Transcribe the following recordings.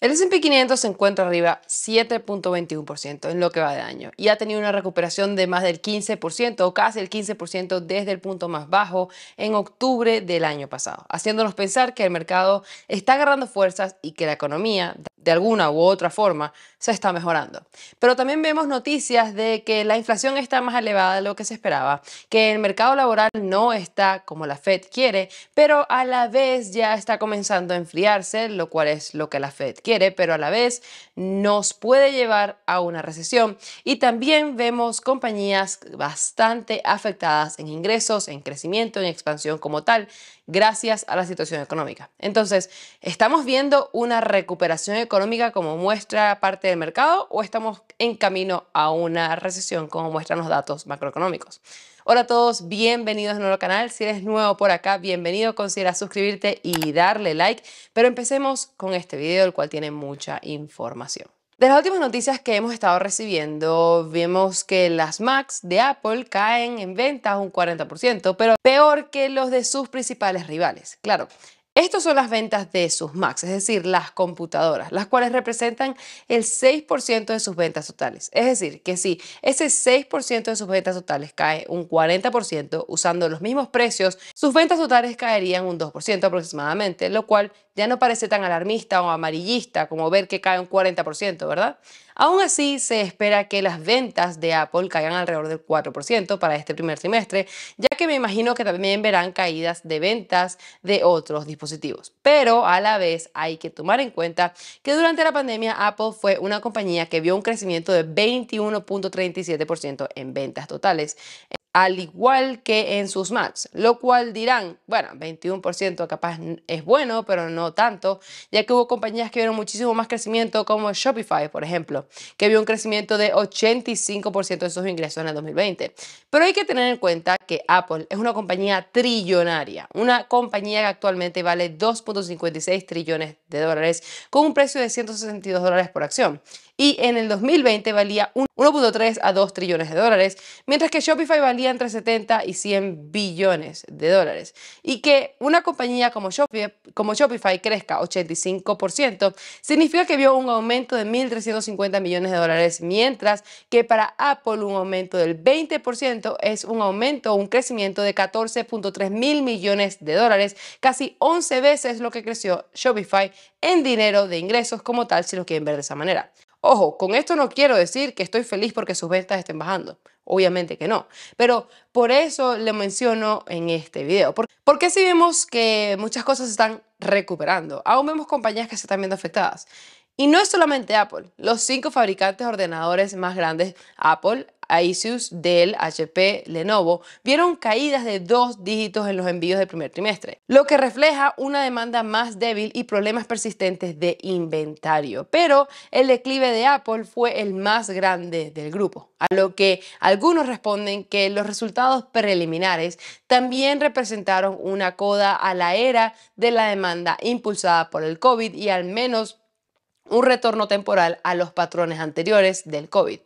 El S&P 500 se encuentra arriba 7.21% en lo que va de año y ha tenido una recuperación de más del 15% o casi el 15% desde el punto más bajo en octubre del año pasado, haciéndonos pensar que el mercado está agarrando fuerzas y que la economía de alguna u otra forma se está mejorando. Pero también vemos noticias de que la inflación está más elevada de lo que se esperaba, que el mercado laboral no está como la Fed quiere, pero a la vez ya está comenzando a enfriarse, lo cual es lo que la Fed quiere, pero a la vez nos puede llevar a una recesión. Y también vemos compañías bastante afectadas en ingresos, en crecimiento, en expansión como tal, gracias a la situación económica. Entonces, ¿estamos viendo una recuperación económica como muestra parte del mercado o estamos en camino a una recesión como muestran los datos macroeconómicos? Hola a todos, bienvenidos a nuestro canal. Si eres nuevo por acá, bienvenido, considera suscribirte y darle like. Pero empecemos con este video, el cual tiene mucha información. De las últimas noticias que hemos estado recibiendo, vemos que las Macs de Apple caen en ventas un 40%, pero peor que los de sus principales rivales. Claro, estas son las ventas de sus Macs, es decir, las computadoras, las cuales representan el 6% de sus ventas totales. Es decir, que si ese 6% de sus ventas totales cae un 40% usando los mismos precios, sus ventas totales caerían un 2% aproximadamente, lo cual ya no parece tan alarmista o amarillista como ver que cae un 40%, ¿verdad? Aún así, se espera que las ventas de Apple caigan alrededor del 4% para este primer trimestre, ya que me imagino que también verán caídas de ventas de otros dispositivos. Pero a la vez hay que tomar en cuenta que durante la pandemia Apple fue una compañía que vio un crecimiento de 21.37% en ventas totales, al igual que en sus Macs, lo cual dirán, bueno, 21% capaz es bueno, pero no tanto, ya que hubo compañías que vieron muchísimo más crecimiento, como Shopify, por ejemplo, que vio un crecimiento de 85% de sus ingresos en el 2020. Pero hay que tener en cuenta que Apple es una compañía trillonaria, una compañía que actualmente vale 2.56 trillones de dólares con un precio de $162 por acción. Y en el 2020 valía 1.3 a 2 trillones de dólares, mientras que Shopify valía entre 70 y 100 billones de dólares. Y que una compañía como Shopify crezca 85% significa que vio un aumento de 1.350 millones de dólares, mientras que para Apple un aumento del 20% es un aumento o un crecimiento de 14.3 mil millones de dólares, casi 11 veces lo que creció Shopify en dinero de ingresos como tal, si lo quieren ver de esa manera. Ojo, con esto no quiero decir que estoy feliz porque sus ventas estén bajando. Obviamente que no, pero por eso le menciono en este video. Porque sí vemos que muchas cosas se están recuperando. Aún vemos compañías que se están viendo afectadas. Y no es solamente Apple. Los 5 fabricantes de ordenadores más grandes, Apple, Asus, Dell, HP, Lenovo, vieron caídas de 2 dígitos en los envíos del primer trimestre, lo que refleja una demanda más débil y problemas persistentes de inventario. Pero el declive de Apple fue el más grande del grupo, a lo que algunos responden que los resultados preliminares también representaron una coda a la era de la demanda impulsada por el COVID y al menos un retorno temporal a los patrones anteriores del COVID.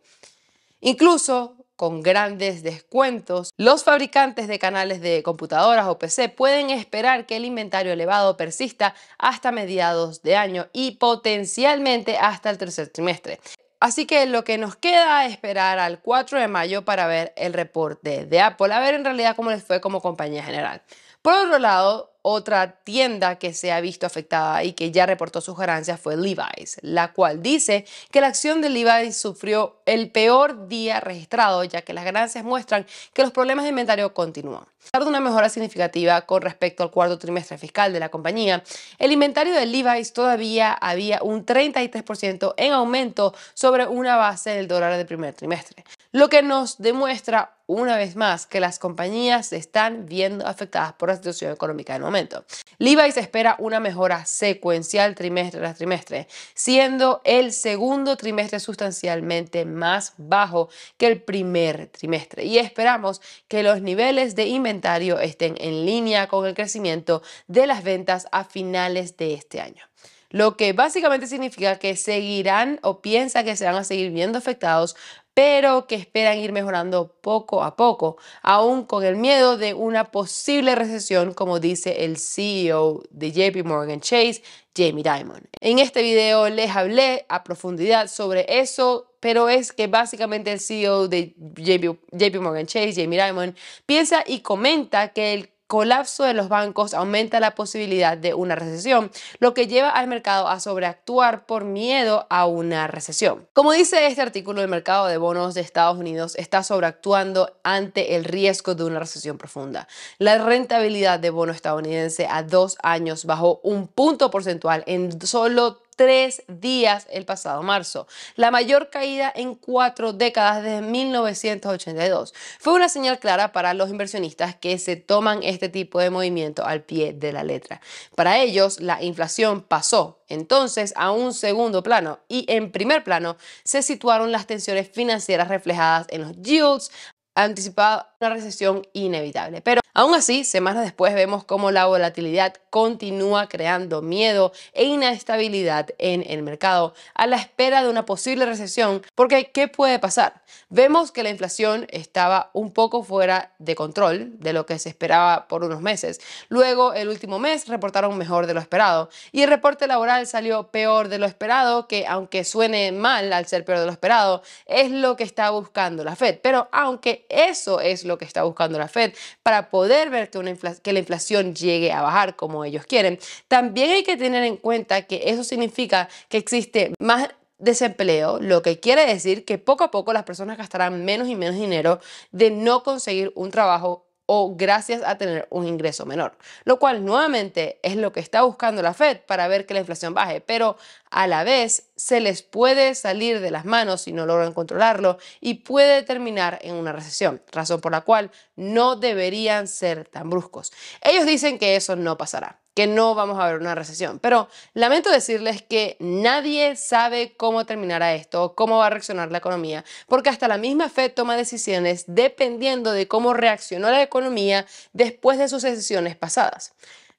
Incluso con grandes descuentos, los fabricantes de canales de computadoras o PC pueden esperar que el inventario elevado persista hasta mediados de año y potencialmente hasta el tercer trimestre. Así que lo que nos queda es esperar al 4 de mayo para ver el reporte de Apple, a ver en realidad cómo les fue como compañía general. Por otro lado, otra tienda que se ha visto afectada y que ya reportó sus ganancias fue Levi's, la cual dice que la acción de Levi's sufrió el peor día registrado, ya que las ganancias muestran que los problemas de inventario continúan. A pesar de una mejora significativa con respecto al cuarto trimestre fiscal de la compañía, el inventario de Levi's todavía había un 33% en aumento sobre una base del dólar del primer trimestre, lo que nos demuestra una vez más que las compañías se están viendo afectadas por la situación económica del momento. Levi's espera una mejora secuencial trimestre tras trimestre, siendo el segundo trimestre sustancialmente más bajo que el primer trimestre, y esperamos que los niveles de inventario estén en línea con el crecimiento de las ventas a finales de este año. Lo que básicamente significa que seguirán o piensa que se van a seguir viendo afectados pero que esperan ir mejorando poco a poco, aún con el miedo de una posible recesión, como dice el CEO de JPMorgan Chase, Jamie Dimon. En este video les hablé a profundidad sobre eso, pero es que básicamente el CEO de JPMorgan Chase, Jamie Dimon, piensa y comenta que el colapso de los bancos aumenta la posibilidad de una recesión, lo que lleva al mercado a sobreactuar por miedo a una recesión. Como dice este artículo, el mercado de bonos de Estados Unidos está sobreactuando ante el riesgo de una recesión profunda. La rentabilidad de bono estadounidense a 2 años bajó 1 punto porcentual en solo 3 días el pasado marzo, la mayor caída en 4 décadas desde 1982. Fue una señal clara para los inversionistas que se toman este tipo de movimiento al pie de la letra. Para ellos, la inflación pasó entonces a un segundo plano y en primer plano se situaron las tensiones financieras reflejadas en los yields, anticipado una recesión inevitable. Pero aún así, semanas después vemos cómo la volatilidad continúa creando miedo e inestabilidad en el mercado a la espera de una posible recesión, porque ¿qué puede pasar? Vemos que la inflación estaba un poco fuera de control de lo que se esperaba por unos meses. Luego, el último mes reportaron mejor de lo esperado y el reporte laboral salió peor de lo esperado, que aunque suene mal al ser peor de lo esperado, es lo que está buscando la Fed. Pero aunque eso es lo que está buscando la Fed para poder ver que la inflación llegue a bajar como ellos quieren, también hay que tener en cuenta que eso significa que existe más desempleo, lo que quiere decir que poco a poco las personas gastarán menos y menos dinero de no conseguir un trabajo o gracias a tener un ingreso menor, lo cual nuevamente es lo que está buscando la Fed para ver que la inflación baje, pero a la vez se les puede salir de las manos si no logran controlarlo y puede terminar en una recesión, razón por la cual no deberían ser tan bruscos. Ellos dicen que eso no pasará, que no vamos a ver una recesión, pero lamento decirles que nadie sabe cómo terminará esto, cómo va a reaccionar la economía, porque hasta la misma Fed toma decisiones dependiendo de cómo reaccionó la economía después de sus decisiones pasadas.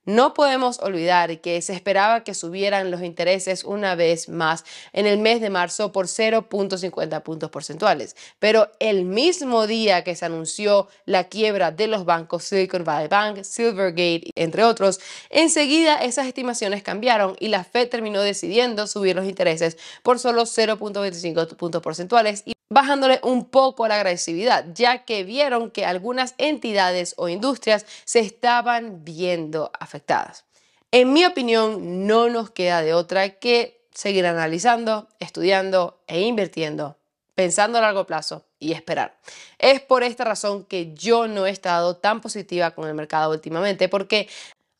No podemos olvidar que se esperaba que subieran los intereses una vez más en el mes de marzo por 0.50 puntos porcentuales, pero el mismo día que se anunció la quiebra de los bancos Silicon Valley Bank, Silvergate, entre otros, enseguida esas estimaciones cambiaron y la Fed terminó decidiendo subir los intereses por solo 0.25 puntos porcentuales y bajándole un poco la agresividad, ya que vieron que algunas entidades o industrias se estaban viendo afectadas. En mi opinión, no nos queda de otra que seguir analizando, estudiando e invirtiendo, pensando a largo plazo y esperar. Es por esta razón que yo no he estado tan positiva con el mercado últimamente, porque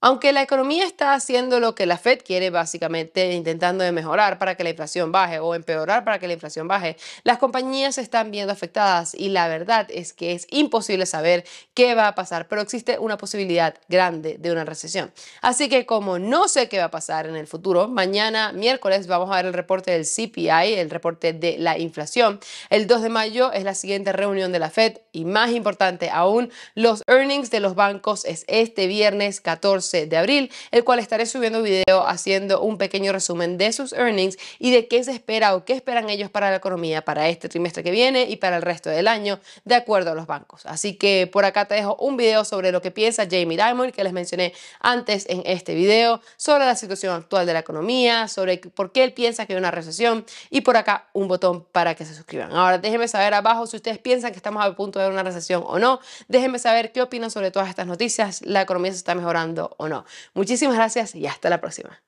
aunque la economía está haciendo lo que la Fed quiere, básicamente intentando de mejorar para que la inflación baje o empeorar para que la inflación baje, las compañías se están viendo afectadas y la verdad es que es imposible saber qué va a pasar, pero existe una posibilidad grande de una recesión. Así que como no sé qué va a pasar en el futuro, mañana miércoles vamos a ver el reporte del CPI, el reporte de la inflación. El 2 de mayo es la siguiente reunión de la Fed y más importante aún, los earnings de los bancos es este viernes 14 de abril, el cual estaré subiendo video haciendo un pequeño resumen de sus earnings y de qué se espera o qué esperan ellos para la economía para este trimestre que viene y para el resto del año de acuerdo a los bancos. Así que por acá te dejo un video sobre lo que piensa Jamie Dimon que les mencioné antes en este video, sobre la situación actual de la economía, sobre por qué él piensa que hay una recesión y por acá un botón para que se suscriban. Ahora déjenme saber abajo si ustedes piensan que estamos a punto de ver una recesión o no, déjenme saber qué opinan sobre todas estas noticias, la economía se está mejorando o no. Muchísimas gracias y hasta la próxima.